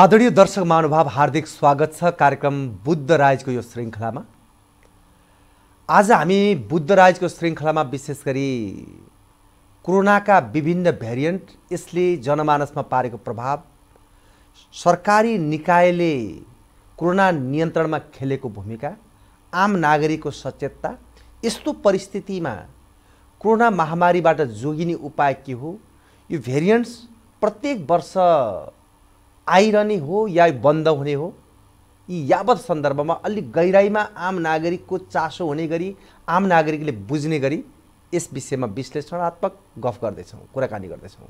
आदरणीय दर्शक महानुभाव, हार्दिक स्वागत छ कार्यक्रम बुद्ध राजको यो श्रृंखलामा। आज हामी बुद्ध राजको श्रृंखलामा विशेष गरी कोरोनाका विभिन्न भेरिएन्ट, यसले जनमानसमा पारेको प्रभाव, सरकारी निकायले कोरोना नियन्त्रणमा खेलेको भूमिका, आम नागरिकको सचेतता, यस्तो परिस्थितिमा कोरोना महामारीबाट जोगिने उपाय के हो, यो भेरिएन्ट्स प्रत्येक वर्ष आइरहने हो या बन्द हुने हो, यी यावत सन्दर्भमा अलिक गहिराइमा आम नागरिकको चासो हुने गरी, आम नागरिकले बुझ्ने गरी यस विषयमा विश्लेषणात्मक गफ गर्दैछौँ, कुराकानी गर्दैछौँ।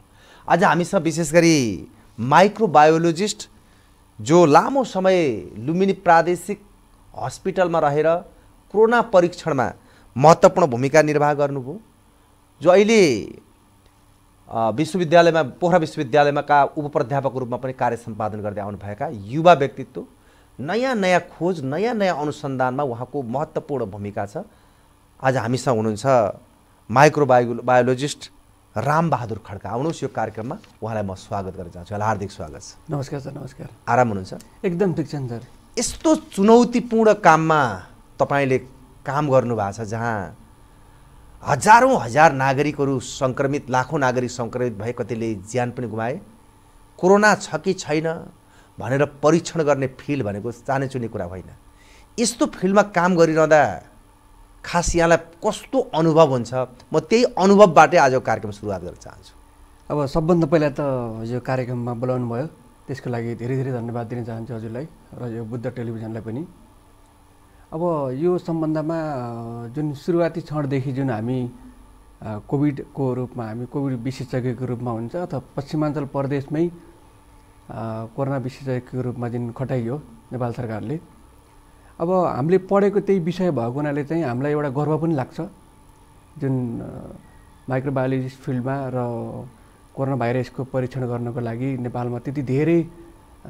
आज हामीसँग विशेष गरी माइक्रोबायोलॉजिस्ट, जो लामो समय लुम्बिनी प्रादेशिक हस्पिटलमा रहेर कोरोना परीक्षणमा महत्त्वपूर्ण भूमिका निर्वाह गर्नुभयो, जो अहिले विश्वविद्यालयमा, पोखरा विश्वविद्यालयमा का उपप्राध्यापकको रूपमा पनि कार्य सम्पादन गर्दै आउनुभएका युवा व्यक्तित्व, नयाँ नयाँ खोज, नयाँ नयाँ अनुसन्धानमा उहाँको महत्त्वपूर्ण भूमिका छ। आज हामीसँग हुनुहुन्छ माइक्रोबायोलॉजिस्ट राम बहादुर खड्का। आउनुहोस्, यो कार्यक्रममा उहाँलाई म स्वागत गर्न चाहन्छु। ल, हार्दिक स्वागत छ। नमस्कार सर। नमस्कार। आराम हुनुहुन्छ? एकदम ठिक छन् सर। यस्तो चुनौतीपूर्ण काममा तपाईँले काम गर्नुभएको छ, जहाँ हजारौं हजार नागरिकहरू संक्रमित, लाखौं नागरिक संक्रमित भए, कतिले ज्यान पनि गुमाए। कोरोना छ कि छैन भनेर परीक्षण गर्ने फिल्ड भनेको चानेचुने कुरा होइन। यस्तो फिल्डमा काम गरिरहँदा खास यहाँलाई कस्तो अनुभव हुन्छ, म त्यही अनुभवबाटै आजको कार्यक्रम सुरुवात गर्न चाहन्छु। अब सबभन्दा पहिला त यो कार्यक्रममा बोलाउनु भयो, त्यसको लागि धेरै धेरै धन्यवाद दिन चाहन्छु हजुरलाई र यो बुद्ध टेलिभिजनलाई पनि। अब यो सम्बन्धमा जुन सुरुवाती क्षणदेखि जुन हामी कोभिडको रूपमा, हामी कोभिड विशेषज्ञको रूपमा हुन्छ अथवा पश्चिमाञ्चल प्रदेशमै कोरोना विशेषज्ञको रूपमा जुन खटाइयो नेपाल सरकारले, अब हामीले पढेको त्यही विषय भएको हुनाले चाहिँ हामीलाई एउटा गर्व पनि लाग्छ, जुन माइक्रोबायोलोजिस्ट फिल्डमा र कोरोना भाइरसको परीक्षण गर्नको लागि नेपालमा त्यति धेरै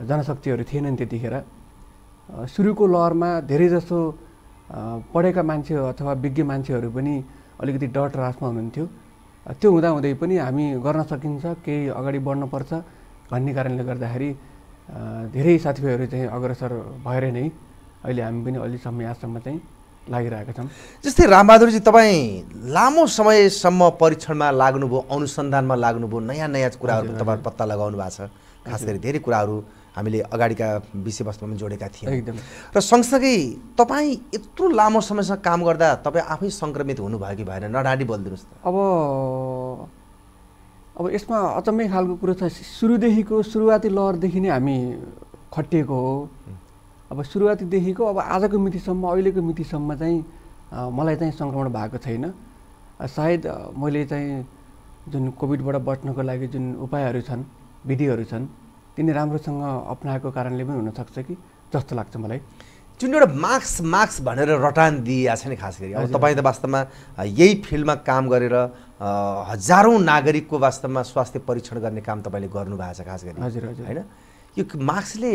जनशक्तिहरू थिएनन् त्यतिखेर। सुरुको लहरमा धेरै जसो पढेका मान्छे अथवा विज्ञ मान्छेहरू पनि अलिकति डर त्रासमा हुनुहुन्थ्यो। त्यो हुँदाहुँदै पनि हामी गर्न सकिन्छ, केही अगाडि बढ्नुपर्छ भन्ने कारणले गर्दाखेरि धेरै साथीभाइहरू चाहिँ अग्रसर भएर नै अहिले हामी पनि अलि समय आजसम्म चाहिँ लागिरहेका छौँ। जस्तै रामबहादुरजी, तपाईँ लामो समयसम्म परीक्षणमा लाग्नुभयो, अनुसन्धानमा लाग्नुभयो, नयाँ नयाँ कुराहरू तपाईँ पत्ता लगाउनु भएको छ। खास गरी धेरै कुराहरू हामीले अगाडिका विषयवस्तुमा जोडेका थियौँ एकदम। र सँगसँगै तपाईँ यत्रो लामो समयसम्म काम गर्दा तपाईँ आफै सङ्क्रमित हुनुभयो कि भएन, नडाडी बोलिदिनुहोस् त। अब यसमा अचम्मै खालको कुरो छ, सुरुदेखिको सुरुवाती लहरदेखि नै हामी खटिएको हो। अब सुरुवातीदेखिको अब आजको मितिसम्म, अहिलेको मितिसम्म चाहिँ मलाई चाहिँ सङ्क्रमण भएको छैन। सायद मैले चाहिँ जुन कोभिडबाट बच्नको लागि जुन उपायहरू छन्, विधिहरू छन्, तिनी राम्रोसँग अपनाएको कारणले पनि हुनसक्छ कि जस्तो लाग्छ मलाई। जुन एउटा मार्क्स भनेर रटान दिइएको छ नि, खास गरी अब तपाईँ त वास्तवमा यही फिल्डमा काम गरेर हजारौँ नागरिकको वास्तवमा स्वास्थ्य परीक्षण गर्ने काम तपाईँले गर्नुभएको छ, खास गरी होइन? यो मार्क्सले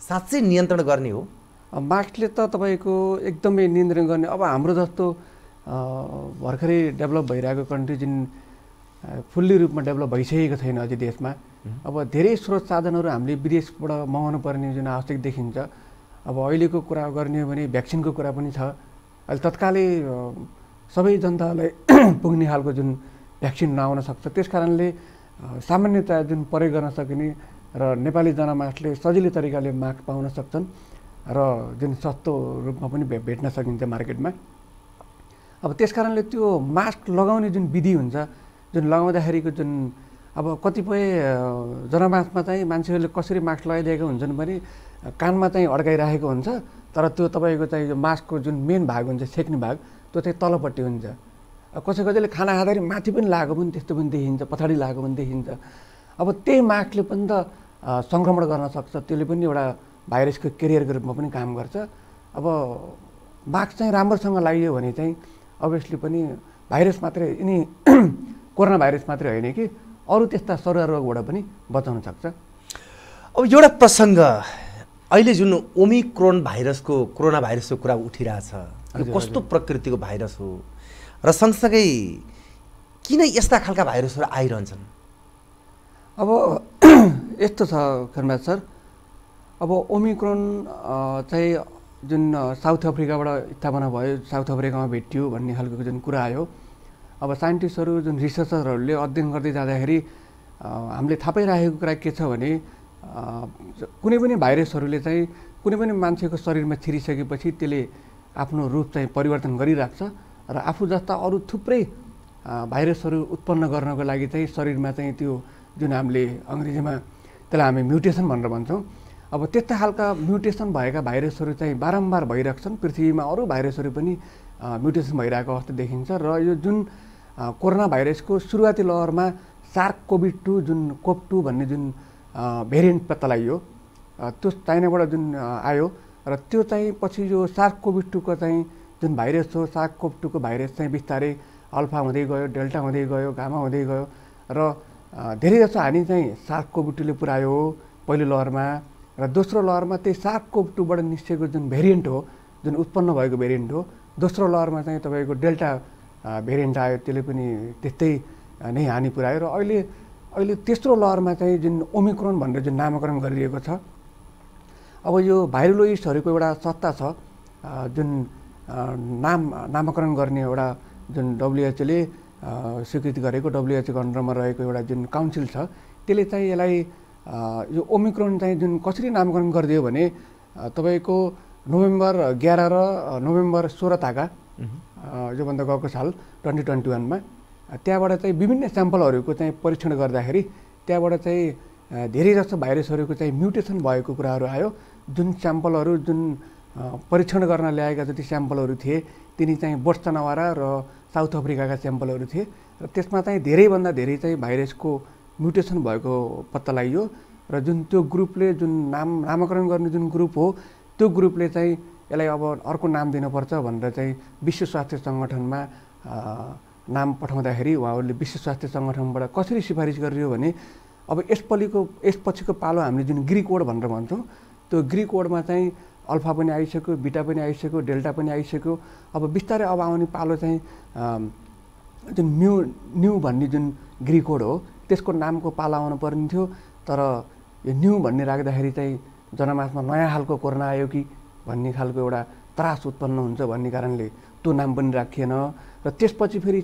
साँच्चै नियन्त्रण गर्ने हो? मार्क्सले त तपाईँको एकदमै नियन्त्रण गर्ने। अब हाम्रो जस्तो भर्खरै डेभलप भइरहेको कन्ट्री, जुन फुल्ली रूपमा डेभलप भइसकेको छैन अझै देशमा, अब धेरै स्रोत साधनहरू हामीले विदेशबाट मगाउनु पर्ने जुन आवश्यक देखिन्छ। अब अहिलेको कुरा गर्ने हो भने भ्याक्सिनको कुरा पनि छ, अहिले तत्कालै सबै जनतालाई पुग्ने खालको जुन भ्याक्सिन नआउन सक्छ। त्यस कारणले सामान्यतया जुन प्रयोग गर्न सकिने र नेपाली जनमानसले सजिलो तरिकाले माग पाउन सक्छन् र जुन सस्तो रूपमा पनि भेट्न सकिन्छ मार्केटमा। अब त्यस कारणले त्यो मास्क लगाउने जुन विधि हुन्छ, जुन लगाउँदाखेरिको जुन अब कतिपय जनमासमा चाहिँ मान्छेहरूले कसरी मास्क लगाइदिएका हुन्छन् भने कानमा चाहिँ अड्काइराखेको हुन्छ, तर त्यो तपाईँको चाहिँ यो मास्कको जुन मेन भाग हुन्छ, सेक्ने भाग, त्यो चाहिँ तलपट्टि हुन्छ। कसै कसैले खाना खाँदाखेरि माथि पनि लागेको पनि त्यस्तो पनि देखिन्छ, पछाडि लागेको पनि देखिन्छ। अब त्यही मास्कले पनि त सङ्क्रमण गर्न सक्छ, त्यसले पनि एउटा भाइरसको क्यारियरको रूपमा पनि काम गर्छ। अब मास्क चाहिँ राम्रोसँग लगाइयो भने चाहिँ अभियसली पनि भाइरस मात्रै, यिनी कोरोना भाइरस मात्रै होइन कि अरू त्यस्ता सरुवा रोगबाट पनि बचाउन सक्छ। अब एउटा प्रसङ्ग, अहिले जुन ओमिक्रोन भाइरसको, कोरोना भाइरसको कुरा उठिरहेछ, यो कस्तो प्रकृतिको भाइरस हो र सँगसँगै किन यस्ता खालका भाइरसहरू आइरहन्छन्? अब यस्तो छ खन्मा सर, अब ओमिक्रोन चाहिँ जुन साउथ अफ्रिकाबाट स्थापना भयो, साउथ अफ्रिकामा भेटियो भन्ने खालको जुन कुरा आयो, अब साइन्टिस्टहरु जुन रिसर्चरहरुले अध्ययन गर्दै जाँदाखेरि हामीले थाहा पाइरहेको कुरा के छ भने कुनै पनि भाइरसहरुले चाहिँ कुनै पनि मान्छेको शरीरमा छिरिसकेपछि त्यसले आफ्नो रूप चाहिँ परिवर्तन गरिराख्छ र आफू जस्ता अरु थुप्रै भाइरसहरु उत्पन्न गर्नको लागि चाहिँ शरीरमा चाहिँ त्यो जुन हामीले अंग्रेजीमा त्यसलाई हामी म्युटेशन भनेर भन्छौं। अब त्यस्ता खालका म्युटेशन भएका भाइरसहरु चाहिँ बारम्बार भइराख्छन्। पृथ्वीमा अरु भाइरसहरु पनि म्युटेशन भइरहेको अवस्था देखिन्छ र यो जुन कोरोना भाइरसको सुरुवाती लहरमा सार्क कोभिड-2 जुन कोभ-2 भन्ने जुन भेरिएन्ट पत्ता लगाइयो त्यो चाइनाबाट जुन आयो र त्यो चाहिँ पछि यो सार्क कोभिड-2 को चाहिँ जुन भाइरस हो, सार्क कोभ-2 को भाइरस चाहिँ बिस्तारै अल्फा हुँदै गयो, डेल्टा हुँदै गयो, गामा हुँदै गयो र धेरै जसो हानि चाहिँ सार्क कोभिड-2 ले पुर्यायो पहिलो लहरमा। र दोस्रो लहरमा त्यही सार्क कोभ-2बाट निस्केको जुन भेरिएन्ट हो, जुन उत्पन्न भएको भेरिएन्ट हो, दोस्रो लहरमा चाहिँ तपाईको डेल्टा भेरिएन्ट आयो, त्यसले पनि त्यस्तै नै हानि पुर्यायो। र अहिले अहिले तेस्रो लहरमा चाहिँ जुन ओमिक्रोन भनेर जुन नामकरण गरिएको छ, अब यो भाइरोलोजिस्टहरुको एउटा सत्ता छ जुन नामकरण गर्ने एउटा जुन WHO ले स्वीकृत गरेको, WHO को अन्डरमा रहेको एउटा जुन काउन्सिल छ, त्यसले चाहिँ यसलाई यो ओमिक्रोन चाहिँ जुन कसरी नामकरण गरिदियो भने तपाईको नोभेम्बर 11 र नोभेम्बर 16 ताका यो भन्दा गएको साल 2021 मा त्यहाँबाट चाहिँ विभिन्न स्याम्पलहरुको चाहिँ परीक्षण गर्दाखेरि त्यहाँबाट चाहिँ धेरै जसो भाइरसहरुको चाहिँ म्युटेशन भएको कुराहरु आयो। जुन स्याम्पलहरु जुन परीक्षण गर्न ल्याएका जति स्याम्पलहरु थिए तिनी चाहिँ बोत्सवाना र साउथ अफ्रिकाका स्याम्पलहरु थिए र त्यसमा चाहिँ धेरै भन्दा धेरै चाहिँ भाइरसको म्युटेशन भएको पत्ता लाग्यो र जुन त्यो ग्रुपले जुन नामकरण गर्ने जुन ग्रुप हो त्यो ग्रुपले चाहिँ यसलाई अब अर्को नाम दिनुपर्छ भनेर चाहिँ विश्व स्वास्थ्य संगठनमा नाम पठाउँदाखेरि उहाँहरूले विश्व स्वास्थ्य संगठनबाट कसरी सिफारिस गरियो भने अब यसपछिको पालो हामीले जुन ग्रीक वर्ड भनेर भन्छौं त्यो ग्रीक वर्डमा चाहिँ अल्फा पनि आइसक्यो, बीटा पनि आइसक्यो, डेल्टा पनि आइसक्यो। अब बिस्तारै अब आउने पालो चाहिँ जुन न्यू भन्ने जुन ग्रीक वर्ड हो त्यसको नामको पालो आउन पर्ने थियो, तर यो न्यू भन्ने राख्दाखेरि चाहिँ जनमासमा नयाँ हालको कोरोना आयो कि भन्ने खालको एउटा त्रास उत्पन्न हुन्छ भन्ने कारणले त्यो नाम पनि राखिएन र त्यसपछि फेरि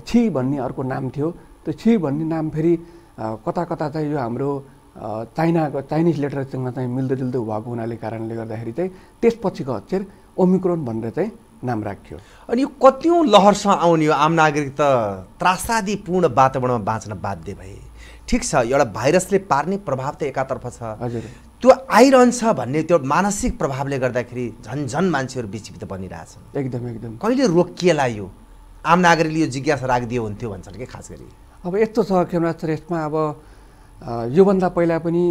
छि भन्ने अर्को नाम थियो। त्यो छि भन्ने नाम फेरि कता कता चाहिँ यो हाम्रो चाइनाको चाइनिज लेटरसँग चाहिँ मिल्दोजुल्दो भएको हुनाले कारणले गर्दाखेरि चाहिँ त्यसपछिको अक्षर ओमिक्रोन भनेर चाहिँ नाम राखियो। अनि यो कतिऔं लहरसँग आउने यो आम नागरिक त त्रासदीपूर्ण वातावरणमा बाँच्न बाध्य भए। ठिक छ, एउटा भाइरसले पार्ने प्रभाव त एकातर्फ छ, हजुर त्यो आइरहन्छ भन्ने त्यो मानसिक प्रभावले गर्दाखेरि झन मान्छेहरु विचलित बनिरहेछन्। एकदम कहिले रोकिएला यो आम नागरिकले यो जिज्ञासा राखिदियो हुन्थ्यो भन्छन् के खास गरी। अब यस्तो छ खेमराज, यसमा अब योभन्दा पहिला पनि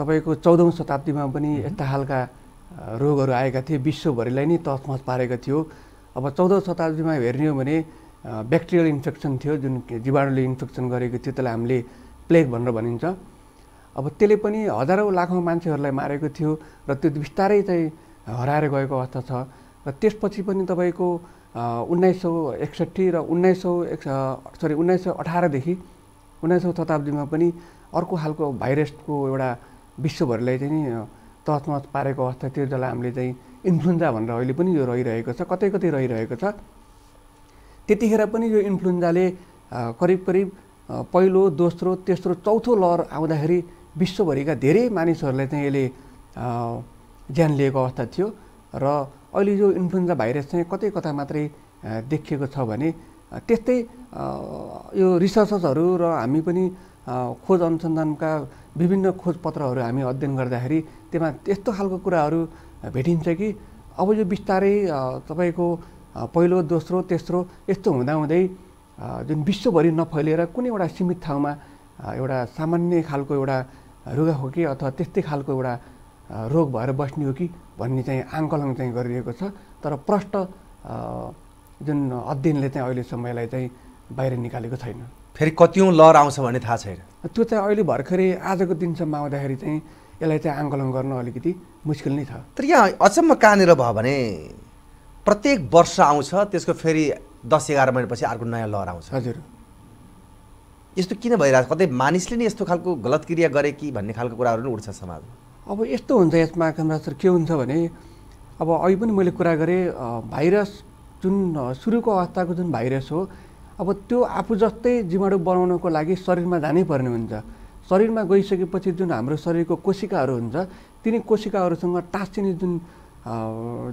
तपाईको 14औं शताब्दीमा पनि यस्ता खालका रोगहरु आएका थिए, विश्वभरिलाई नै तहमस पारेको थियो। अब 14औं शताब्दीमा हेर्ने हो भने ब्याक्टेरियल इन्फेक्सन थियो, जुन जीवाणुले इन्फेक्सन गरेको थियो, त्यसलाई हामीले प्लेग भनेर भनिन्छ। अब त्यसले पनि हजारौं लाखौं मान्छेहरुलाई मारेको थियो र त्यो विस्तारै चाहिँ हराएर गएको अवस्था छ। र त्यसपछि पनि तपाईको 1961 र 1918 देखि 19औं शताब्दीमा पनि अर्को खालको भाइरसको एउटा विश्वभरिलाई चाहिँ तहमस पारेको अवस्था थियो, जसलाई हामीले चाहिँ इन्फ्लुएन्जा भनेर अहिले पनि यो रहिरहेको छ, कतै रहिरहेको छ। त्यतिखेर पनि यो इन्फ्लुएन्जाले करिब पहिलो, दोस्रो, तेस्रो, चौथो लहर आउँदाखेरि विश्वभरिका धेरै मानिसहरूलाई चाहिँ यसले ज्यान लिएको अवस्था थियो। र अहिले यो इन्फ्लुएन्जा भाइरस चाहिँ कतै कता मात्रै देखिएको छ भने त्यस्तै यो रिसर्चर्सहरु र हामी पनि खोज अनुसन्धानका विभिन्न खोजपत्रहरु हामी अध्ययन गर्दाखेरि त्यसमा त्यस्तो खालको कुराहरु भेटिन्छ कि अब यो बिस्तारै तपाईको पहिलो, दोस्रो, तेस्रो यस्तो हुँदाहुँदै जुन विश्वभरि नफैलिएर कुनै एउटा सीमित ठाउँमा एउटा सामान्य खालको एउटा रुगाखोकी अथवा त्यस्तै खालको एउटा रोग भएर बस्ने हो कि भन्ने चाहिँ आंकलन चाहिँ गरिएको छ। तर प्रष्ट जुन अध्ययनले चाहिँ अहिले समयलाई चाहिँ बाहिर निकालेको छैन। फेरि कतिऔं लहर आउँछ भन्ने थाहा छैन, त्यो चाहिँ अहिले भर्खरै आजको दिनसम्म आउँदाखेरि चाहिँ यसलाई चाहिँ आंकलन गर्न अलिकति मुस्किल नै छ। तर यहाँ अचम्म कहाँनिर भयो भने प्रत्येक वर्ष आउँछ, त्यसको फेरि 10-11 महिनापछि अर्को नयाँ लहर आउँछ। हजुर यस्तो किन भइरहेछ? कतै मानिसले नै यस्तो खालको गलत क्रिया गरे कि भन्ने खालको कुराहरु उठ्छ समाजमा। अब यस्तो हुन्छ यसमा कमरासर के हुन्छ भने अब अघि पनि मैले कुरा गरेँ भाइरस जुन सुरुको अवस्थाको जुन भाइरस हो अब त्यो आफू जस्तै जीवाणु बनाउनको लागि शरीरमा जानै पर्ने हुन्छ। शरीरमा गइसकेपछि जुन हाम्रो शरीरको कोशिकाहरू हुन्छ तिनी कोशिकाहरूसँग टाँसिने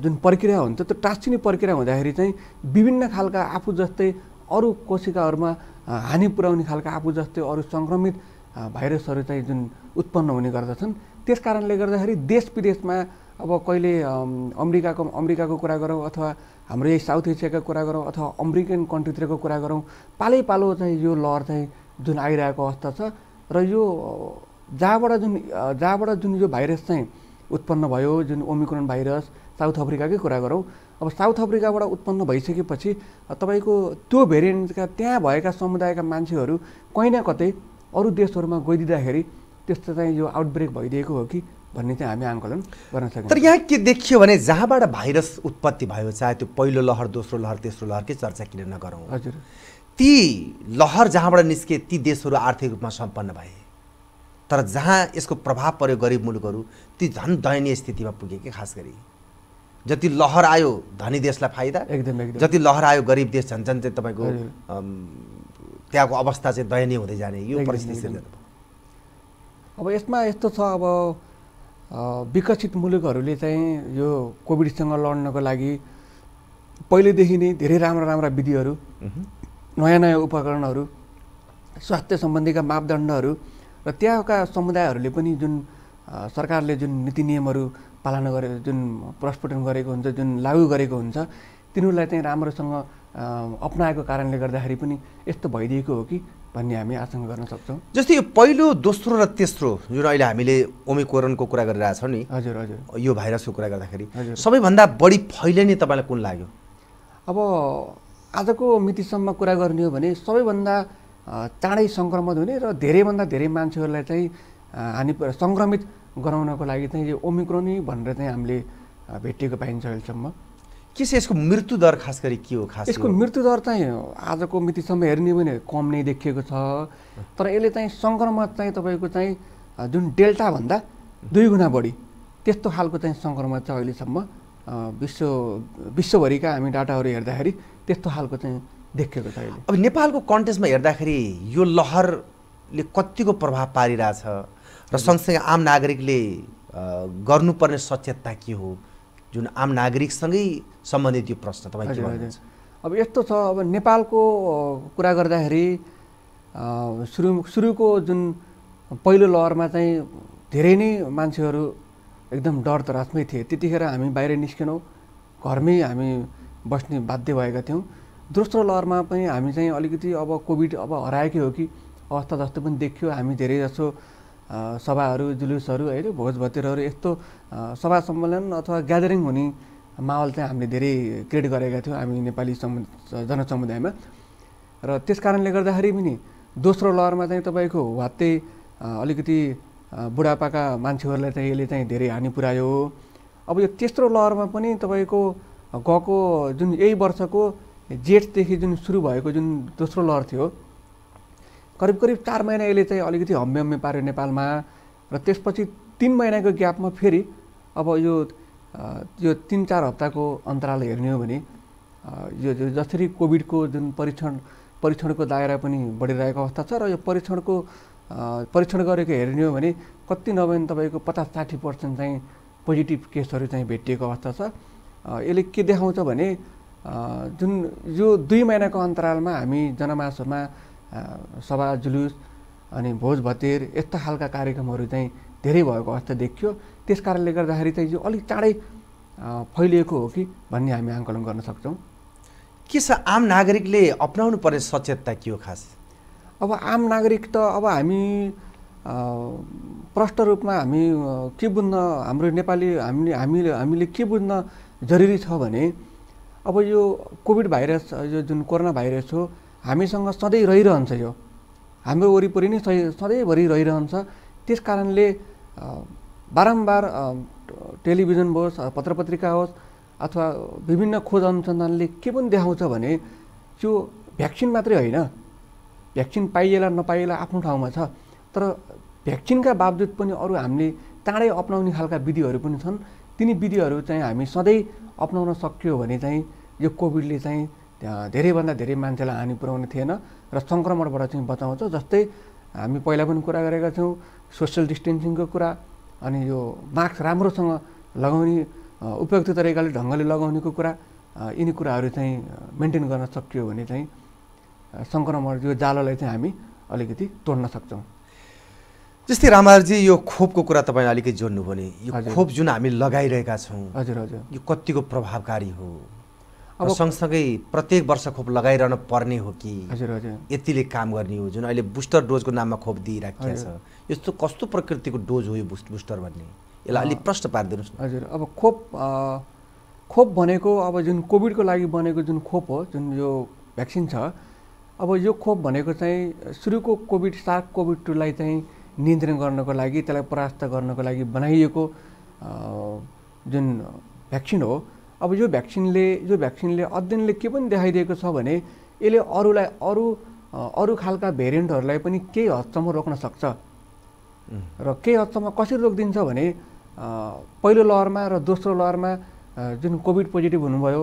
जुन प्रक्रिया हुन्छ त्यो टाँसिने प्रक्रिया हुँदाखेरि चाहिँ विभिन्न खालका आफू जस्तै अरू कोशिकाहरूमा हानि पुर्याउने खालका आफू जस्तै अरू सङ्क्रमित भाइरसहरू चाहिँ जुन उत्पन्न हुने गर्दछन्। त्यस कारणले गर्दाखेरि देश विदेशमा अब कहिले अमेरिकाको कुरा गरौँ अथवा हाम्रो यही साउथ एसियाको कुरा गरौँ अथवा अमेरिकन कन्ट्रीतिरको कुरा गरौँ पालैपालो चाहिँ यो लहर चाहिँ जुन आइरहेको अवस्था छ र यो जहाँबाट जुन यो भाइरस चाहिँ उत्पन्न भयो जुन ओमिक्रोन भाइरस साउथ अफ्रिकाकै कुरा गरौँ। अब साउथ अफ्रिकाबाट उत्पन्न भइसकेपछि तपाईको त्यो भेरिएन्टका त्यहाँ भएका समुदायका मान्छेहरू कहीँ न कतै अरू देशहरूमा गइदिँदाखेरि त्यस्तो चाहिँ यो आउटब्रेक भइदिएको हो कि भन्ने चाहिँ हामी आंकलन गर्न सक्छौँ। तर यहाँ के देखियो भने जहाँबाट भाइरस उत्पत्ति भयो चाहे त्यो पहिलो लहर दोस्रो लहर तेस्रो लहरकै चर्चा किन नगरौँ, हजुर ती लहर जहाँबाट निस्के ती देशहरू आर्थिक रूपमा सम्पन्न भए तर जहाँ यसको प्रभाव पर्यो गरिब मुलुकहरू ती झन् दयनीय स्थितिमा पुगे कि। खास गरी जति लहर आयो धनी देशलाई फाइदा, एकदम जति लहर आयो गरिब देश झन् झन् चाहिँ तपाईँको त्यहाँको अवस्था चाहिँ दयनीय हुँदै जाने यो परिस्थिति। अब यसमा यस्तो छ अब विकसित मुलुकहरूले चाहिँ यो कोभिडसँग लड्नको लागि पहिलेदेखि नै धेरै राम्रा राम्रा विधिहरू नयाँ नयाँ उपकरणहरू स्वास्थ्य सम्बन्धीका मापदण्डहरू र त्यहाँका समुदायहरूले पनि जुन सरकारले जुन नीति नियमहरू पालना गरे जुन प्रस्फुटन गरेको हुन्छ जुन लागू गरेको हुन्छ तिनीहरूलाई चाहिँ राम्रोसँग अपनाएको कारणले गर्दाखेरि पनि यस्तो भइदिएको हो कि भन्ने हामी आशंका गर्न सक्छौँ। जस्तै यो पहिलो दोस्रो र तेस्रो जुन अहिले हामीले ओमिक्रोनको कुरा गरिरहेछौँ नि, हजुर हजुर यो भाइरसको कुरा गर्दाखेरि सबैभन्दा बढी फैलिने तपाईँलाई कुन लाग्यो? अब आजको मितिसम्म कुरा गर्ने हो भने सबैभन्दा चाँडै सङ्क्रमण हुने र धेरैभन्दा धेरै मान्छेहरूलाई चाहिँ हानि सङ्क्रमित गराउनको लागि चाहिँ यो ओमिक्रोन भनेर चाहिँ हामीले भेटिएको पाइन्छ अहिलेसम्म। के छ यसको मृत्युदर खास गरी के हो? खास यसको मृत्युदर चाहिँ आजको मितिसम्म हेर्ने भने कम नै देखिएको छ तर यसले चाहिँ सङ्क्रमण चाहिँ तपाईँको चाहिँ जुन डेल्टाभन्दा 2 गुणा बढी त्यस्तो खालको चाहिँ सङ्क्रमण चाहिँ अहिलेसम्म विश्वभरिका हामी डाटाहरू हेर्दाखेरि त्यस्तो खालको चाहिँ देखिएको छ। अब नेपालको कन्टेक्स्टमा हेर्दाखेरि यो लहरले कतिको प्रभाव पारिरहेछ र सँगसँगै आम नागरिकले गर्नुपर्ने सचेतता के हो जुन आम नागरिकसँगै सम्बन्धित यो प्रश्न तपाईँ के भन्नुहुन्छ? अब यस्तो छ अब नेपालको कुरा गर्दाखेरि सुरुको जुन पहिलो लहरमा चाहिँ धेरै नै मान्छेहरू एकदम डर तरासमै थिए। त्यतिखेर हामी बाहिर निस्केनौँ घरमै हामी बस्ने बाध्य भएका थियौँ। दोस्रो लहरमा पनि हामी चाहिँ अलिकति अब कोभिड अब हराएकै हो कि अवस्था जस्तो पनि देखियो। हामी धेरैजसो सभाहरू जुलुसहरू होइन भोजभतेरहरू यस्तो सभा सम्मेलन अथवा ग्यादरिङ हुने माहौल चाहिँ हामीले धेरै क्रिएट गरेका थियौँ हामी नेपाली जनसमुदायमा। र त्यस कारणले गर्दाखेरि पनि दोस्रो लहरमा चाहिँ तपाईँको वात्तै अलिकति बुढापाका मान्छेहरूलाई चाहिँ यसले चाहिँ धेरै हानि पुर्यायो। अब यो तेस्रो लहरमा पनि तपाईँको गएको जुन यही वर्षको जेठदेखि जुन सुरु भएको जुन दोस्रो लहर थियो करिब करिब 4 महिना यसले चाहिँ अलिकति हम्मे पार्यो नेपालमा र त्यसपछि 3 महिनाको ग्यापमा फेरि अब यो 3-4 हप्ताको अन्तराल हेर्ने हो भने यो जसरी कोभिडको जुन परीक्षणको दायरा पनि बढिरहेको अवस्था छ र यो परीक्षण गरेको हेर्ने हो भने कति नभए तपाईँको 50-60% चाहिँ पोजिटिभ केसहरू चाहिँ भेटिएको अवस्था छ। यसले के देखाउँछ भने जुन यो 2 महिनाको अन्तरालमा हामी जनमासमा सभा जुलुस अनि भोज भतेर यस्ता खालका कार्यक्रमहरू चाहिँ धेरै भएको अवस्था देखियो। त्यस कारणले गर्दाखेरि चाहिँ यो अलिक चाँडै फैलिएको हो कि भन्ने हामी आंकलन गर्न सक्छौँ। के छ आम नागरिकले अपनाउनु पर्ने सचेतता के हो? खास अब आम नागरिक त अब हामी प्रष्ट रूपमा हामी के बुझ्न हाम्रो नेपाली हामीले के बुझ्न जरुरी छ भने अब यो कोभिड भाइरस यो जुन कोरोना भाइरस हो हामीसँग सधैँ रहिरहन्छ। यो हाम्रो वरिपरि नै सधैँभरि रहिरहन्छ। त्यस कारणले बारम्बार टेलिभिजन होस् पत्रपत्रिका होस् अथवा विभिन्न खोज अनुसन्धानले के पनि देखाउँछ भने त्यो भ्याक्सिन मात्रै होइन, भ्याक्सिन पाइएला नपाइएला आफ्नो ठाउँमा छ तर भ्याक्सिनका बावजुद पनि अरू हामीले चाँडै अपनाउने खालका विधिहरू पनि छन्। तिनी विधिहरू चाहिँ हामी सधैँ अपनाउन सक्यो भने चाहिँ यो कोभिडले चाहिँ धेरैभन्दा धेरै मान्छेलाई हानि पुर्याउने थिएन र संक्रमणबाट चाहिँ बचाउँछ। जस्तै हामी पहिला पनि कुरा गरेका थियौँ सोशल डिस्टेन्सिङको कुरा, अनि यो मास्क राम्रोसँग लगाउने उपयुक्त तरिकाले ढङ्गले लगाउनेको कुरा, यिनी कुराहरू चाहिँ मेन्टेन गर्न सकियो भने चाहिँ संक्रमण यो जालोलाई चाहिँ हामी अलिकति तोड्न सक्छौँ। जस्तै रामहरजी यो खोपको कुरा तपाईँले अलिकति जोड्नुभयो नि, यो खोप जुन हामी लगाइरहेका छौँ हजुर हजुर यो कतिको प्रभावकारी हो? अब सँगसँगै प्रत्येक वर्ष खोप लगाइरहन पर्ने हो कि यतिले काम गर्ने हो? जुन अहिले बुस्टर डोजको नाममा खोप दिइराखेको छ, यस्तो कस्तो प्रकृतिको डोज हो यो बुस्टर भन्ने? यसलाई अलिक प्रश्न पारिदिनुहोस् न। हजुर, अब खोप भनेको अब जुन कोभिडको लागि बनेको जुन खोप हो, जुन यो भ्याक्सिन छ, अब यो खोप भनेको चाहिँ सुरुको कोभिड सार्क कोभिड-2लाई चाहिँ नियन्त्रण गर्नको लागि, त्यसलाई परास्त गर्नको लागि बनाइएको जुन भ्याक्सिन हो। अब यो भ्याक्सिनले अध्ययनले के पनि देखाइदिएको छ भने यसले अरू खालका भेरिएन्टहरूलाई पनि केही हदसम्म रोक्न सक्छ र केही हदसम्म कसरी रोकिदिन्छ भने पहिलो लहरमा र दोस्रो लहरमा जुन कोभिड पोजिटिभ हुनुभयो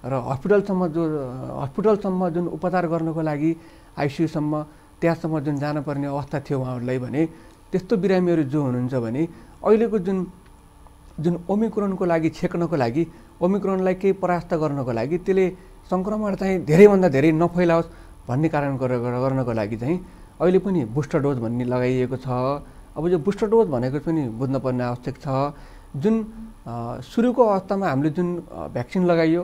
र हस्पिटलसम्म जुन उपचार गर्नको लागि आईसीयूसम्म त्यहाँसम्म जुन जानुपर्ने अवस्था थियो उहाँहरूलाई भने त्यस्तो बिरामीहरू जो हुनुहुन्छ भने अहिलेको जुन ओमिक्रोनको लागि छेक्नको लागि ओमिक्रोनलाई केही परास्त गर्नको लागि त्यसले सङ्क्रमण चाहिँ धेरैभन्दा धेरै नफैलाओस् भन्ने कारण गर्नको लागि चाहिँ अहिले पनि बुस्टर डोज भन्ने लगाइएको छ। अब यो बुस्टर डोज भनेको पनि बुझ्नुपर्ने आवश्यक छ। जुन सुरुको अवस्थामा हामीले जुन भ्याक्सिन लगाइयो,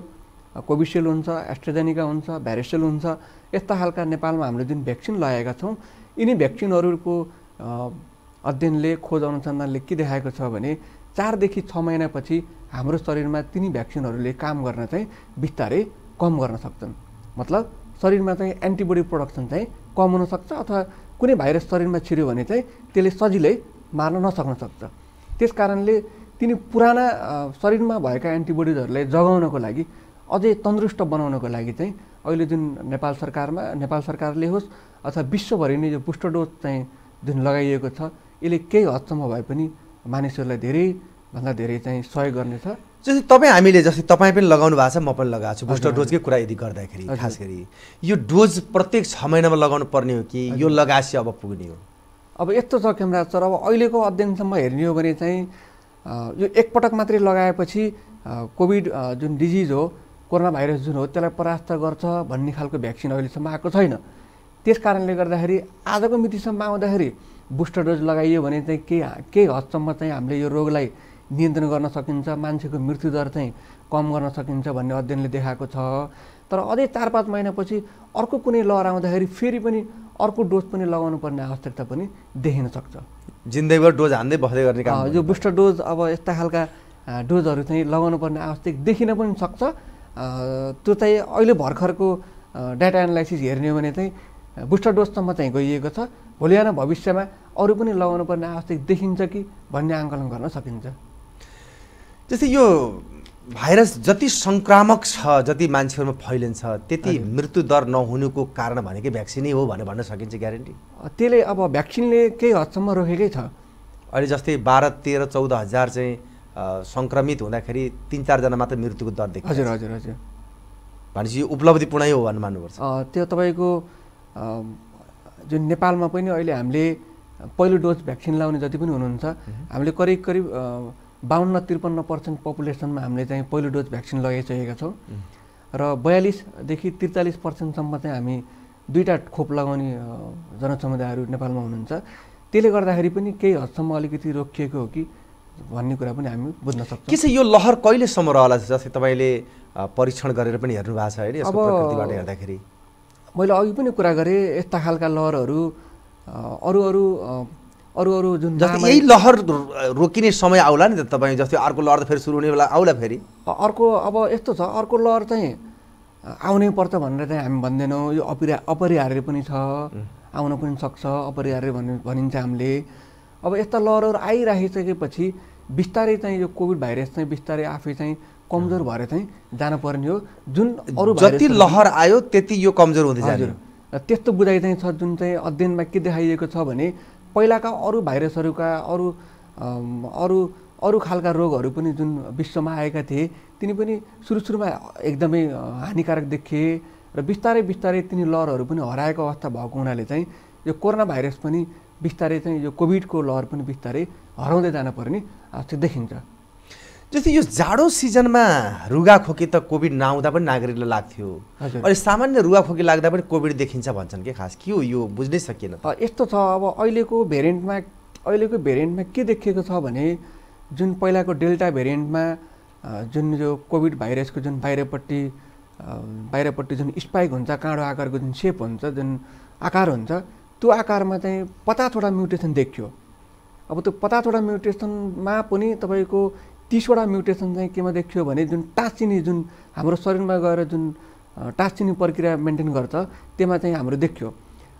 कोविशील्ड हुन्छ, एस्ट्रेजेनिका हुन्छ, बेरेस्टेल हुन्छ, यस्ता खालका नेपालमा हामीले जुन भ्याक्सिन लगाएका छौँ, यिनी भ्याक्सिनहरूको अध्ययनले खोज अनुसन्धानले के देखाएको छ भने 4 देखि 6 महिनापछि हाम्रो शरीरमा तिनी भ्याक्सिनहरूले काम गर्न चाहिँ बिस्तारै कम गर्न सक्छन्। मतलब शरीरमा चाहिँ एन्टिबॉडी प्रोडक्सन चाहिँ कम हुन सक्छ अथवा कुनै भाइरस शरीरमा छिर्यो भने चाहिँ त्यसले सजिलै मार्न नसक्न सक्छ। त्यसकारणले तिनी पुराना शरीरमा भएका एन्टिबॉडीजहरूलाई जगाउनको लागि, अझै तन्दुरुस्त बनाउनको लागि चाहिँ अहिले जुन नेपाल सरकारले होस् अथवा विश्वभरि नै यो बुस्टर डोज चाहिँ जुन लगाइएको छ, यसले केही हदसम्म भए पनि मानिसहरूलाई धेरैभन्दा धेरै चाहिँ सहयोग गर्नेछ। जस्तै तपाईँ पनि लगाउनु भएको छ, म पनि लगाएको छु बुस्टर डोजकै कुरा यदि गर्दाखेरि, खास गरी यो डोज प्रत्येक 6 महिनामा लगाउनु पर्ने हो कि यो लगाएपछि अब पुग्ने हो? अब यस्तो छ केन्द्र सर, अब अहिलेको अध्ययनसम्म हेर्ने हो भने चाहिँ यो एकपटक मात्रै लगाएपछि कोभिड जुन डिजिज हो, कोरोना भाइरस जुन हो, त्यसलाई परास्त गर्छ भन्ने खालको भ्याक्सिन अहिलेसम्म आएको छैन। त्यस कारणले गर्दाखेरि आजको मितिसम्म आउँदाखेरि बुस्टर डोज लगाइयो भने चाहिँ केही हदसम्म चाहिँ हामीले यो रोगलाई नियन्त्रण गर्न सकिन्छ, मान्छेको मृत्युदर चाहिँ कम गर्न सकिन्छ भन्ने अध्ययनले देखाएको छ। तर अझै 4-5 महिनापछि अर्को कुनै लहर आउँदाखेरि फेरि पनि अर्को डोज पनि लगाउनु पर्ने आवश्यकता पनि देखिन सक्छ। जिन्दगीभर डोज हान्दै बस्दै गर्ने काम यो बुस्टर डोज। अब यस्ता खालका डोजहरू चाहिँ लगाउनु पर्ने आवश्यक देखिन पनि सक्छ। त्यो चाहिँ अहिले भर्खरको डाटा एनालाइसिस हेर्ने हो भने चाहिँ बुस्टर डोजसम्म चाहिँ गइएको छ। भोलि आउन भविष्यमा अरू पनि लगाउनु पर्ने आवश्यक देखिन्छ कि भन्ने आंकलन गर्न सकिन्छ। जस्तै यो भाइरस जति संक्रामक छ, जति मान्छेहरूमा फैलिन्छ, त्यति मृत्युदर नहुनुको कारण भनेकै भ्याक्सिनै हो भनेर भन्न सकिन्छ, ग्यारेन्टी? त्यसले अब भ्याक्सिनले केही हदसम्म रोकेकै छ। अहिले जस्तै 12-13-14 हजार चाहिँ संक्रमित हुँदाखेरि 3-4 जना मात्र मृत्युको दर देखिन्छ। हजुर हजुर हजुर भनेपछि यो उपलब्धिपूर्णै हो भन्नु मान्नुपर्छ। त्यो तपाईँको जुन नेपालमा पनि अहिले हामीले पहिलो डोज भ्याक्सिन लाउने जति पनि हुनुहुन्छ, हामीले करिब 52-53% पपुलेसनमा हामीले चाहिँ पहिलो डोज भ्याक्सिन लगाइसकेका छौँ र 42-43% चाहिँ हामी 2टा खोप लगाउने जनसमुदायहरू नेपालमा हुनुहुन्छ। त्यसले गर्दाखेरि पनि केही हदसम्म अलिकति रोकिएको हो कि भन्ने कुरा पनि हामी बुझ्न सक्छौँ। के छ यो लहर कहिलेसम्म रहला? जस्तै तपाईँले परीक्षण गरेर पनि हेर्नु भएको छ होइन यसको प्रकृतिबाट हेर्दाखेरि? मैले अघि पनि कुरा गरेँ, यस्ता खालका लहरहरू अरू अरू अरू अरू जुन यही लहर रोकिने समय आउला नि त तपाईँ? जस्तै अर्को लहर त फेरि सुरु हुने बेला आउला फेरि अर्को? अब यस्तो छ, अर्को लहर चाहिँ आउनै पर्छ भनेर चाहिँ हामी भन्दैनौँ। यो अपरिहार्य पनि छ, आउन पनि सक्छ, अपरिहार्य भनिन्छ हामीले। अब यस्ता लहरहरू आइराखिसकेपछि बिस्तारै चाहिँ यो कोभिड भाइरस चाहिँ बिस्तारै आफै चाहिँ कमजोर भएर चाहिँ जानुपर्ने हो। जुन अरू जति लहर आयो त्यति यो कमजोर हुँदै जान्छ, त्यस्तो बुझाइ चाहिँ छ। जुन चाहिँ अध्ययनमा के देखाइएको छ भने पहिलाका अरू भाइरसहरूका अरू अरू खालका रोगहरू पनि जुन विश्वमा आएका थिए तिनी पनि सुरुमा एकदमै हानिकारक देखिए र बिस्तारै बिस्तारै तिनी लहरहरू पनि हराएको अवस्था भएको हुनाले चाहिँ यो कोरोना भाइरस पनि बिस्तारै चाहिँ यो कोभिडको लहर पनि बिस्तारै हराउँदै जान पर्ने अवस्था देखिन्छ। जस्तै यो जाडो सिजनमा रुगाखोकी त कोभिड नआउँदा पनि नागरिकलाई लाग्थ्यो, अनि सामान्य रुगाखोकी लाग्दा पनि कोभिड देखिन्छ भन्छन् के, खास के हो यो बुझ्नै सकिएन। यस्तो छ, अब अहिलेको भेरिएन्टमा के देखिएको छ भने जुन पहिलाको डेल्टा भेरिएन्टमा जुन यो कोभिड भाइरसको जुन बाहिरपट्टि जुन स्पाइक हुन्छ, काँडो आकारको जुन सेप हुन्छ, जुन आकार हुन्छ, त्यो आकारमा चाहिँ 50 वटा म्युटेसन देखियो। अब त्यो 50 वटा म्युटेसनमा पनि तपाईँको 30 वटा म्युटेसन चाहिँ केमा देखियो भने जुन टाँसिनी, जुन हाम्रो शरीरमा गएर जुन टाँसिनी प्रक्रिया मेन्टेन गर्छ त्यसमा चाहिँ हाम्रो देखियो।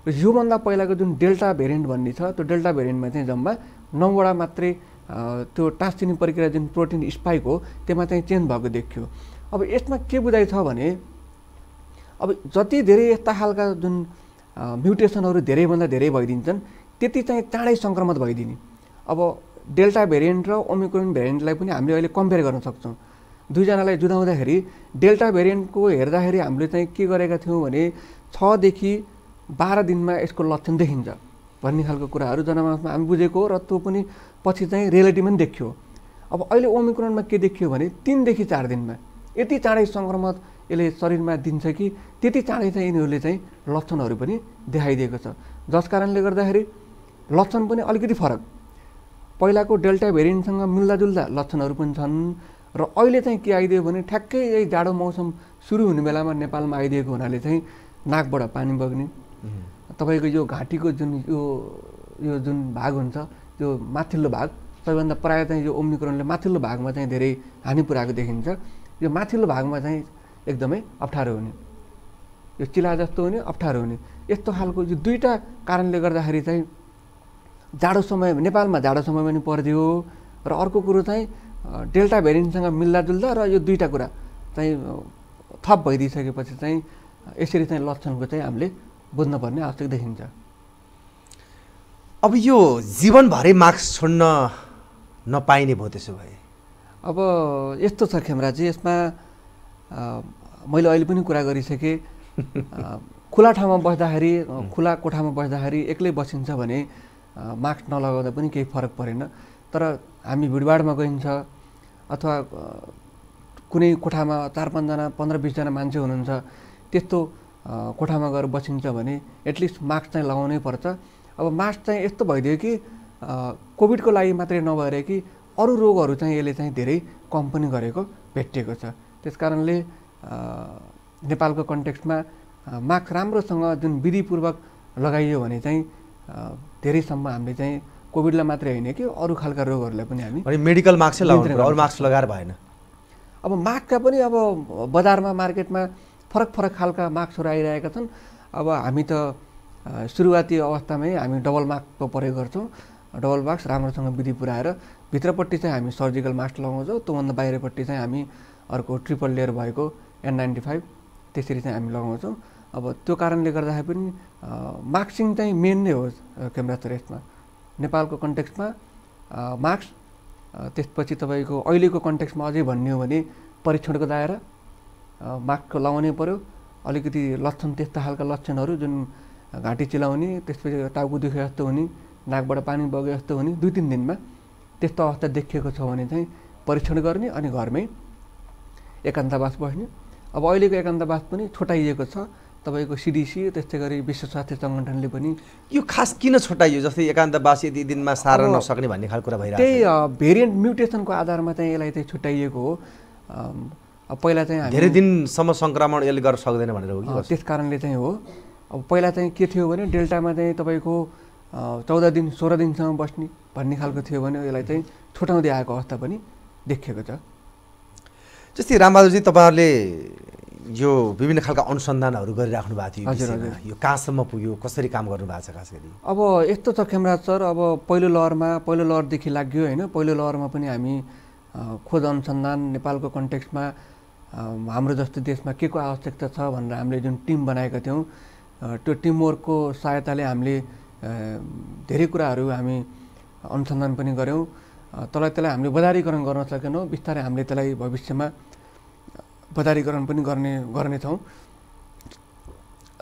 र योभन्दा पहिलाको जुन डेल्टा भेरिएन्ट भन्ने छ त्यो डेल्टा भेरिएन्टमा चाहिँ जम्मा 9 वटा मात्रै त्यो टाँसिनी प्रक्रिया जुन प्रोटीन स्पाइक हो त्यसमा चाहिँ चेन्ज भएको देखियो। अब यसमा के बुझाइ छ भने अब जति धेरै यस्ता खालका जुन म्युटेसनहरू धेरैभन्दा धेरै भइदिन्छन् त्यति चाहिँ चाँडै सङ्क्रमण भइदिने। अब डेल्टा भेरिएन्ट र ओमिक्रोन भेरिएन्टलाई पनि हामीले अहिले कम्पेयर गर्न सक्छौँ। दुईजनालाई जुदाउँदाखेरि डेल्टा भेरिएन्टको हेर्दाखेरि हामीले चाहिँ के गरेका थियौँ भने 6 देखि 12 दिनमा यसको लक्षण देखिन्छ भन्ने खालको कुराहरू जनमानसमा हामी बुझेको र त्यो पनि पछि चाहिँ रियालिटीमा पनि देखियो। अब अहिले ओमिक्रोनमा के देखियो भने 3 देखि 4 दिनमा यति चाँडै सङ्क्रमण यसले शरीरमा दिन्छ कि त्यति चाँडै चाहिँ यिनीहरूले चाहिँ लक्षणहरू पनि देखाइदिएको छ, जस कारणले गर्दाखेरि लक्षण पनि अलिकति फरक, पहिलाको डेल्टा भेरिएन्टसँग मिल्दाजुल्दा लक्षणहरू पनि छन्। र अहिले चाहिँ के आइदियो भने ठ्याक्कै यही जाडो मौसम सुरु हुने बेलामा नेपालमा आइदिएको हुनाले चाहिँ नाकबाट पानी बग्ने, तपाईँको यो घाँटीको जुन यो जुन भाग हुन्छ त्यो माथिल्लो भाग सबैभन्दा प्रायः चाहिँ यो ओमिक्रोनले माथिल्लो भागमा चाहिँ धेरै हानि पुऱ्याएको देखिन्छ। यो माथिल्लो भागमा चाहिँ एकदमै अप्ठ्यारो हुने, यो चिला जस्तो हुने, अप्ठ्यारो हुने, यस्तो खालको यो दुईवटा कारणले गर्दाखेरि चाहिँ जाडो समय नेपालमा जाडो समयमा नि पर्दियो। र अर्को कुरो चाहिँ डेल्टा भेरिएन्टसँग मिल्दाजुल्दा र यो दुईवटा कुरा चाहिँ थप भइदिइसकेपछि चाहिँ यसरी चाहिँ लक्षणको चाहिँ हामीले बुझ्नुपर्ने आवश्यक देखिन्छ। अब यो जीवनभरै मास्क छोड्न नपाइने भयो त्यसो भए। अब यस्तो छ खेमराजी, यसमा मैले अहिले पनि कुरा गरिसकेँ, खुला ठाउँमा बस्दाखेरि, खुला कोठामा बस्दाखेरि एक्लै बसिन्छ भने मास्क नलगाउँदा पनि केही फरक परेन, तर हामी भिडभाडमा गइन्छ अथवा कुनै कोठामा 4-5 जना 15-20 जना मान्छे हुनुहुन्छ त्यस्तो कोठामा गएर बसिन्छ भने एटलिस्ट मास्क चाहिँ लगाउनै पर्छ। अब मास्क चाहिँ यस्तो भइदियो कि कोभिडको लागि मात्रै नभएर कि अरू रोगहरू चाहिँ यसले चाहिँ धेरै कम पनि गरेको भेटिएको छ। त्यस कारणले नेपालको कन्टेक्स्टमा मास्क राम्रोसँग जुन विधिपूर्वक लगाइयो भने चाहिँ धेरैसम्म हामीले चाहिँ कोभिडलाई मात्रै होइन कि अरू खालका रोगहरूलाई पनि हामी मेडिकल मास्क लगाउनु पर्यो, अरू मास्क लगाएर भएन। अब मास्कका पनि अब बजारमा मार्केटमा फरक फरक खालका मास्कहरू आइरहेका छन्। अब हामी त सुरुवाती अवस्थामै हामी डबल मास्कको प्रयोग गर्छौँ, डबल मास्क राम्रोसँग विधि पुऱ्याएर भित्रपट्टि चाहिँ हामी सर्जिकल मास्क लगाउँछौँ, त्योभन्दा बाहिरपट्टि चाहिँ हामी अर्को ट्रिपल लेयर भएको N95 त्यसरी चाहिँ हामी लगाउँछौँ। अब त्यो कारणले गर्दाखेरि पनि मास्किङ चाहिँ मेन नै हो क्यामराचर यसमा, नेपालको कन्टेक्स्टमा मास्क, त्यसपछि तपाईँको अहिलेको कन्टेक्स्टमा अझै भन्ने हो भने परीक्षणको दायरा, मास्क लगाउनै पर्यो, अलिकति लक्षण त्यस्ता खालका लक्षणहरू जुन घाँटी चिलाउने, त्यसपछि टाउको दुखे जस्तो हुने, नाकबाट पानी बगे जस्तो हुने 2-3 दिनमा त्यस्तो अवस्था देखिएको छ भने चाहिँ परीक्षण गर्ने अनि घरमै एकान्तवास बस्ने। अब अहिलेको एकान्तवास पनि छुट्याइएको छ, तपाईँको CDC त्यस्तै गरी विश्व स्वास्थ्य सङ्गठनले पनि। यो खास किन छुट्याइयो, जस्तै एकान्तवास यति दिनमा सार्न नसक्ने भन्ने खालको कुरा भइरहेको छ, त्यही भेरिएन्ट म्युटेसनको आधारमा चाहिँ यसलाई चाहिँ छुट्याइएको हो। अब पहिला चाहिँ धेरै दिनसम्म सङ्क्रमण यसले गर्न सक्दैन भनेर हो कि, त्यस कारणले चाहिँ हो। अब पहिला चाहिँ के थियो भने डेल्टामा चाहिँ तपाईँको 14 दिन 16 दिनसम्म बस्ने भन्ने खालको थियो भने यसलाई चाहिँ छुटाउँदै आएको अवस्था पनि देखिएको छ। जस्तै राम बहादुरजी, तपाईँहरूले यो विभिन्न खालका अनुसन्धानहरू गरिराख्नु भएको थियो, यो कहाँसम्म पुग्यो, कसरी काम गर्नुभएको छ खास गरी? अब यस्तो छ खेमराज सर, अब पहिलो लहरदेखि लाग्यो होइन, पहिलो लहरमा पनि हामी खोज अनुसन्धान नेपालको कन्टेक्स्टमा हाम्रो जस्तो देशमा के को आवश्यकता छ भनेर हामीले जुन टिम बनाएका थियौँ त्यो टिमवर्कको सहायताले हामीले धेरै कुराहरू हामी अनुसन्धान पनि गऱ्यौँ। तलाई तलाई हामीले बजारीकरण गर्न सकेनौँ, बिस्तारै हामीले त्यसलाई भविष्यमा बजारीकरण पनि गर्नेछौँ।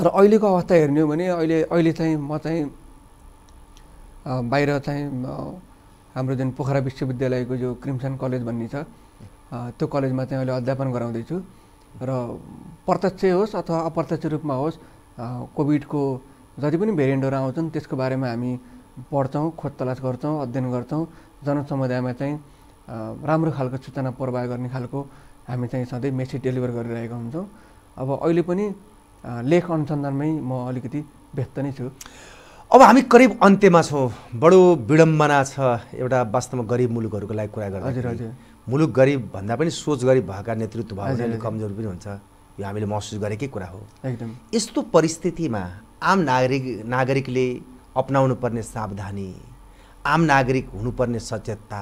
र अहिलेको अवस्था हेर्ने हो भने अहिले चाहिँ म चाहिँ बाहिर चाहिँ हाम्रो जुन पोखरा विश्वविद्यालयको जो क्रिम्सन कलेज भन्ने छ त्यो कलेजमा चाहिँ अहिले अध्यापन गराउँदैछु र प्रत्यक्ष होस् अथवा अप्रत्यक्ष रूपमा होस् कोभिडको जति पनि भेरिएन्टहरू आउँछन् त्यसको बारेमा हामी पढ्छौँ, खोज तलास गर्छौँ, अध्ययन गर्छौँ, जनसमुदायमा चाहिँ राम्रो खालको सूचना प्रवाह गर्ने खालको हामी चाहिँ सधैँ मेसेज डेलिभर गरिरहेका हुन्छौँ। अब अहिले पनि लेख अनुसन्धानमै म अलिकति व्यस्त नै छु। अब हामी करिब अन्त्यमा छौँ। बडो विडम्बना छ एउटा वास्तवमा गरिब मुलुकहरूको लागि कुरा गर्दा। हजुर हजुर। मुलुक गरिब भन्दा पनि सोच गरिब भएका नेतृत्व भावनाले कमजोर पनि हुन्छ, यो हामीले महसुस गरेकै कुरा हो। एकदम। यस्तो परिस्थितिमा आम नागरिकले अपनाउनु पर्ने सावधानी, आम नागरिक हुनुपर्ने सचेतता,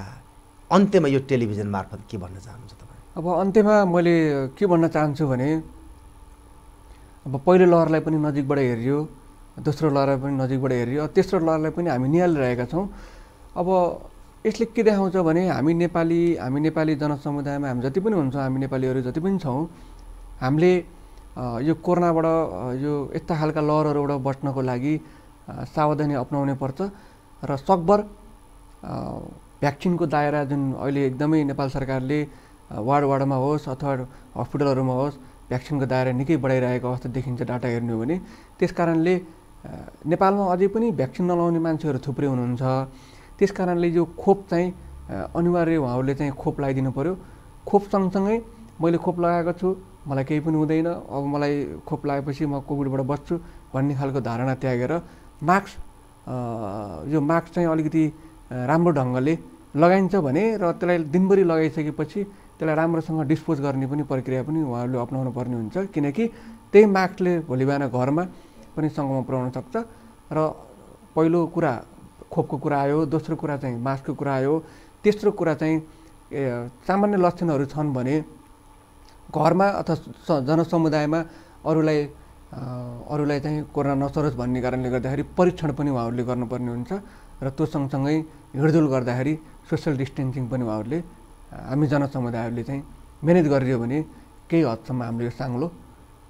अन्त्यमा यो टेलिभिजन मार्फत के भन्न चाहनुहुन्छ तपाईँ? अब अन्त्यमा मैले के भन्न चाहन्छु भने अब पहिलो लहरलाई पनि नजिकबाट हेरियो, दोस्रो लहरलाई पनि नजिकबाट हेरियो, तेस्रो लहरलाई पनि हामी निहालिरहेका छौँ। अब यसले के देखाउँछ भने हामी नेपाली जनसमुदायमा हामी जति पनि हुन्छौँ, हामी नेपालीहरू जति पनि छौँ, हामीले यो कोरोनाबाट यो यस्ता खालका लहरहरूबाट बच्नको लागि सावधानी अपनाउनै पर्छ र सकभर भ्याक्सिनको दायरा जुन अहिले एकदमै नेपाल सरकारले वार्डमा होस् अथवा हस्पिटलहरूमा होस् भ्याक्सिनको दायरा निकै बढाइरहेको अवस्था देखिन्छ डाटा हेर्नु हो भने। त्यसकारणले नेपालमा अझै पनि भ्याक्सिन नलाउने मान्छेहरू थुप्रै हुनुहुन्छ, त्यसकारणले यो खोप चाहिँ अनिवार्य उहाँहरूले चाहिँ खोप लगाइदिनु पर्यो। खोप सँगसँगै मैले खोप लगाएको छु, मलाई केही पनि हुँदैन, अब मलाई खोप लगाएपछि म कोभिडबाट बच्छु भन्ने खालको धारणा त्यागेर यो मास्क चाहिँ अलिकति राम्रो ढङ्गले लगाइन्छ भने र त्यसलाई दिनभरि लगाइसकेपछि त्यसलाई राम्रोसँग डिस्पोज गर्ने पनि प्रक्रिया पनि उहाँहरूले अप्नाउनु पर्ने हुन्छ, किनकि त्यही मास्कले भोलि बिहान घरमा पनि सङ्क्रमण पुर्याउन सक्छ। र पहिलो कुरा खोपको कुरा आयो, दोस्रो कुरा चाहिँ मास्कको कुरा आयो, तेस्रो कुरा चाहिँ सामान्य लक्षणहरू छन् भने घरमा अथवा जनसमुदायमा अरूलाई चाहिँ कोरोना नसरोस् भन्ने कारणले गर्दाखेरि परीक्षण पनि उहाँहरूले गर्नुपर्ने हुन्छ र त्यो सँगसँगै हिँडडुल गर्दाखेरि सोसियल डिस्टेन्सिङ पनि उहाँहरूले हामी जनसमुदायहरूले चाहिँ म्यानेज गरियो भने केही हदसम्म हामीले यो साङ्लो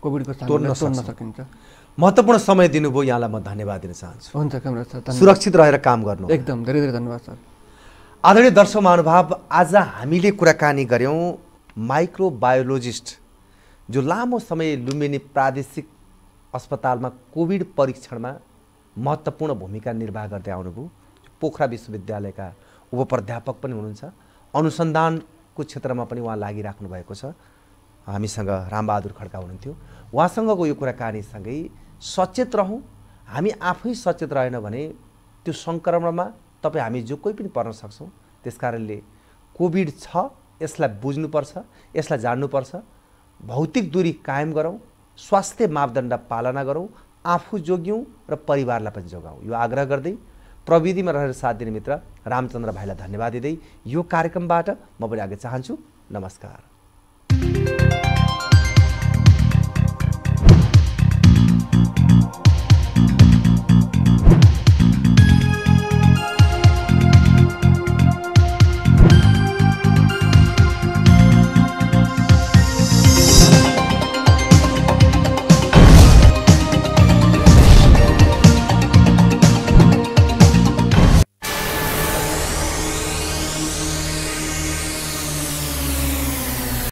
कोभिडको साङ्लो तोड्न सकिन्छ। महत्त्वपूर्ण समय दिनुभयो, यहाँलाई म धन्यवाद दिन चाहन्छु। हुन्छ कामराज सर, धन्यवाद। सुरक्षित रहेर काम गर्नु। एकदम धेरै धेरै धन्यवाद सर। आदरणीय दर्शक महानुभाव, आज हामीले कुराकानी गऱ्यौँ माइक्रोबायोलॉजिस्ट जो लामो समय लुम्बिनी प्रादेशिक अस्पतालमा कोभिड परीक्षणमा महत्त्वपूर्ण भूमिका निर्वाह गर्दै आउनुभयो, पोखरा विश्वविद्यालयका उपप्राध्यापक पनि हुनुहुन्छ, अनुसन्धानको क्षेत्रमा पनि उहाँ लागिराख्नु भएको छ। हामीसँग राम बहादुर खड्का हुनुहुन्थ्यो। उहाँसँगको यो कुराकानीसँगै सचेत रहौँ, हामी आफै सचेत रहेन भने त्यो सङ्क्रमणमा तपाईँ हामी जो कोही पनि पर्न सक्छौँ। त्यसकारणले कोभिड छ, यसलाई बुझ्नुपर्छ, यसलाई जान्नुपर्छ। भौतिक दूरी कायम गरौँ, स्वास्थ्य मापदण्ड पालना गरौँ, आफू जोग्यौँ र परिवारलाई पनि जोगाउँ, यो आग्रह गर्दै प्रविधिमा रहेर साथ दिने मित्र रामचन्द्र भाइलाई धन्यवाद दिँदै यो कार्यक्रमबाट म पनि आगे चाहन्छु। नमस्कार।